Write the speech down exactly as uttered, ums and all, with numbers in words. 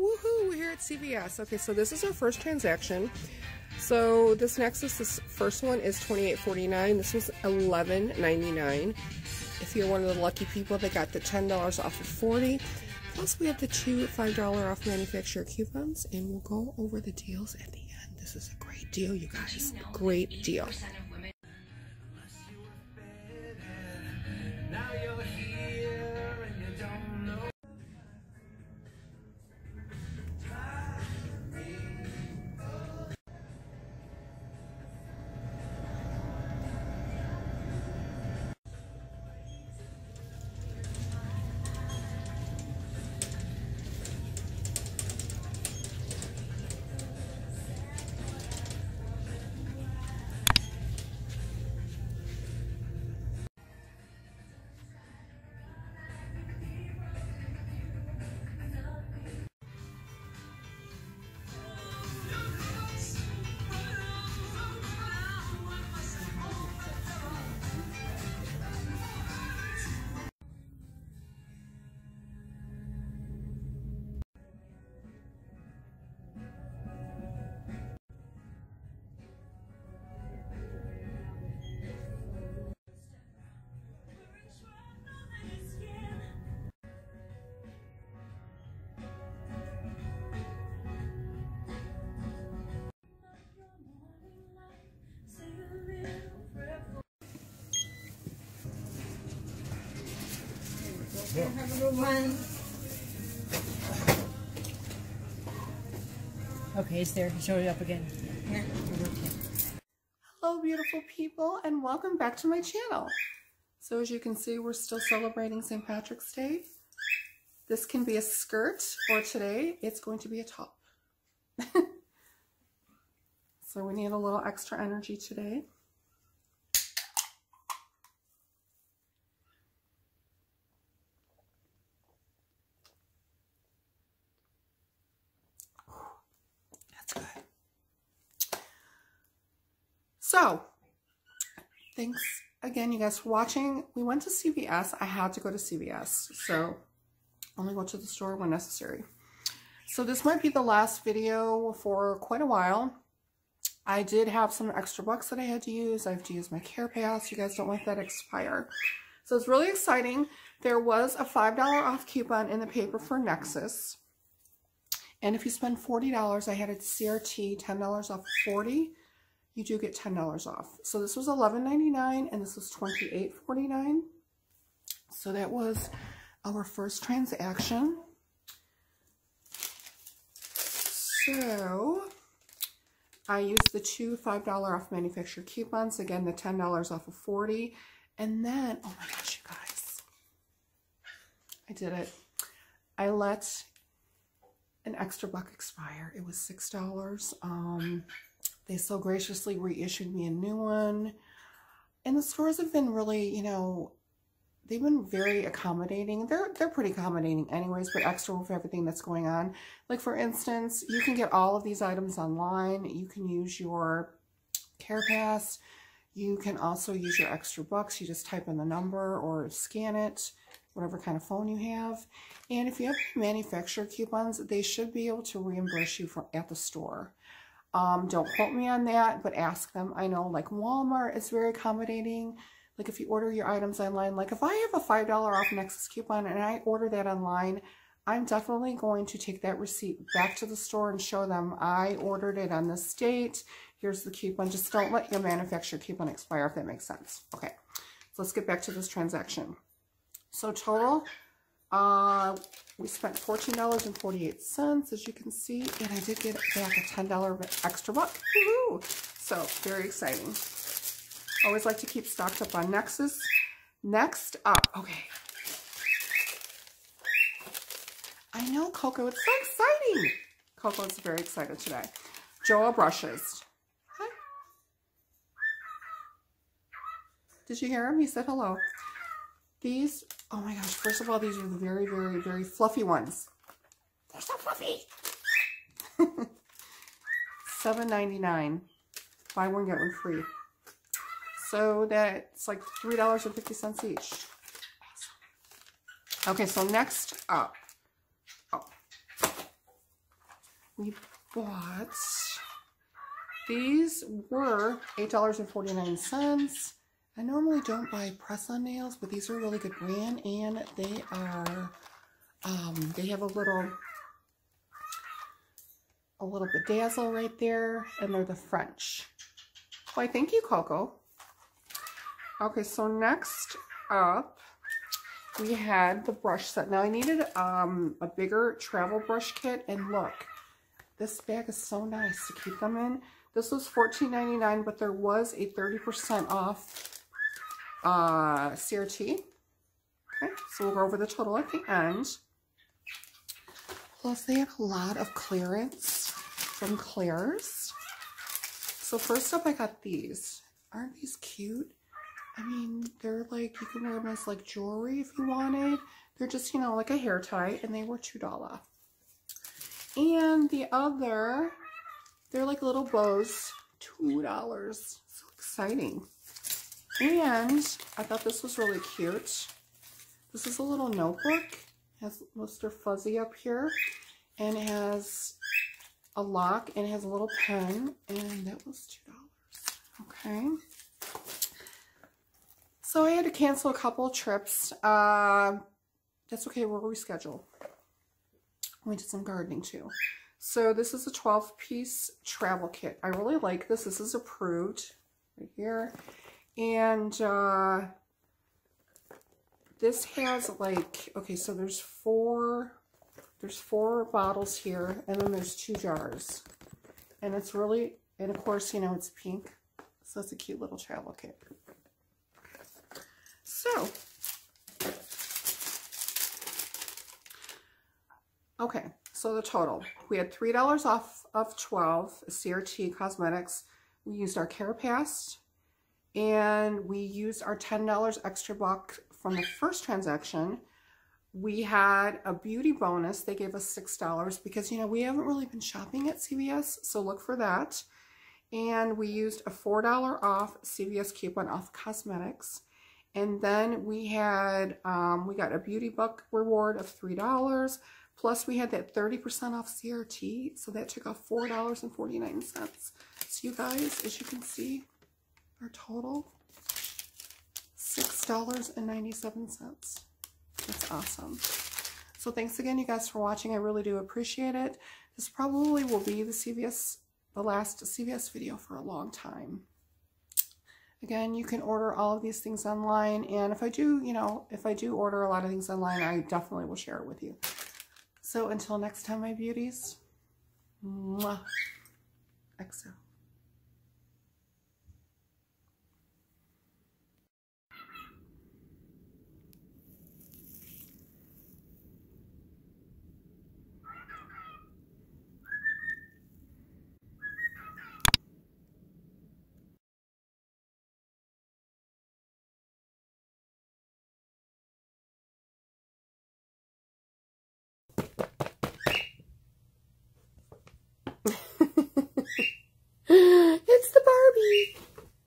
woohoo, we're here at C V S. Okay, so this is our first transaction. So this Nexxus, this first one is twenty-eight forty-nine. This was eleven ninety-nine. If you're one of the lucky people, they got the ten dollars off of forty. Plus we have the two five dollar off manufacturer coupons, and we'll go over the deals at the end. This is a great deal, you guys. A great deal. Yeah. Have a good one. Okay, it's there. He showed it up again. Yeah. Hello, beautiful people, and welcome back to my channel. So as you can see, we're still celebrating Saint Patrick's Day. This can be a skirt, or today, it's going to be a top. So we need a little extra energy today. So, thanks again, you guys, for watching. We went to C V S. I had to go to C V S, so only go to the store when necessary. So this might be the last video for quite a while. I did have some extra bucks that I had to use. I have to use my Care Pass. You guys don't want that to expire. So it's really exciting. There was a five dollar off coupon in the paper for Nexxus. And if you spend forty dollars, I had a C R T, ten dollars off forty. You do get ten dollars off. So this was eleven ninety-nine and this was twenty-eight forty-nine. So that was our first transaction. So I used the two five dollar off manufacturer coupons. Again, the ten dollars off of forty. And then, oh my gosh, you guys, I did it. I let an extra buck expire. It was six dollars. Um, They so graciously reissued me a new one. And the stores have been really, you know, they've been very accommodating. They're, they're pretty accommodating anyways, but extra with everything that's going on. Like, for instance, you can get all of these items online. You can use your Care Pass. You can also use your extra bucks. You just type in the number or scan it, whatever kind of phone you have. And if you have manufacturer coupons, they should be able to reimburse you for, at the store. Um, don't quote me on that, but ask them. I know, like, Walmart is very accommodating. Like, if you order your items online, like if I have a five dollar off Nexxus coupon and I order that online, I'm definitely going to take that receipt back to the store and show them I ordered it on this date. Here's the coupon. Just don't let your manufacturer coupon expire, if that makes sense. Okay, so let's get back to this transaction. So total, uh, we spent fourteen dollars and forty-eight cents, as you can see, and I did get back a ten dollar extra buck. Woohoo! So, very exciting. Always like to keep stocked up on Nexxus. Next up, okay. I know, Coco, it's so exciting. Coco's very excited today. Joa brushes. Hi. Did you hear him? He said hello. These, oh my gosh, first of all, these are the very, very, very fluffy ones. They're so fluffy. seven ninety-nine. Buy one, get one free. So that's like three dollars and fifty cents each. Awesome. Okay, so next up. Oh. we bought, these were eight dollars and forty-nine cents. I normally don't buy press-on nails, but these are a really good brand, and they are, um, they have a little, a little bedazzle right there, and they're the French. Why, thank you, Coco. Okay, so next up, we had the brush set. Now, I needed um, a bigger travel brush kit, and look, this bag is so nice to keep them in. This was fourteen ninety-nine, but there was a thirty percent off uh, C R T. Okay, so we'll go over the total at the end. Plus, they have a lot of clearance from Claire's. So first up, I got these. Aren't these cute? I mean, they're like, you can wear them as like jewelry if you wanted. They're just, you know, like a hair tie, and they were two dollars. And the other, they're like little bows, two dollars. So exciting. And I thought this was really cute. This is a little notebook. It has Mister Fuzzy up here, and it has a lock, and it has a little pen, and that was two dollars. Okay. So I had to cancel a couple of trips. Uh, that's okay, we'll reschedule. We did some gardening too. So this is a twelve piece travel kit. I really like this. This is approved right here. And uh, this has like, okay, so there's four, there's four bottles here, and then there's two jars. And it's really, and of course, you know, it's pink. So it's a cute little travel kit. So, okay, so the total. We had three dollars off of twelve, C R T Cosmetics. We used our Care Pass, and we used our ten dollars extra buck from the first transaction. We had a beauty bonus. They gave us six dollars because, you know, we haven't really been shopping at C V S, so look for that. And we used a four dollar off C V S coupon off Cosmetics. And then we had, um, we got a beauty buck reward of three dollars. Plus we had that thirty percent off C R T. So that took off four dollars and forty-nine cents. So you guys, as you can see, our total, six dollars and ninety-seven cents. That's awesome. So thanks again, you guys, for watching. I really do appreciate it. This probably will be the C V S, the last C V S video for a long time. Again, you can order all of these things online, and if I do, you know, if I do order a lot of things online, I definitely will share it with you. So until next time, my beauties, mwah, X O.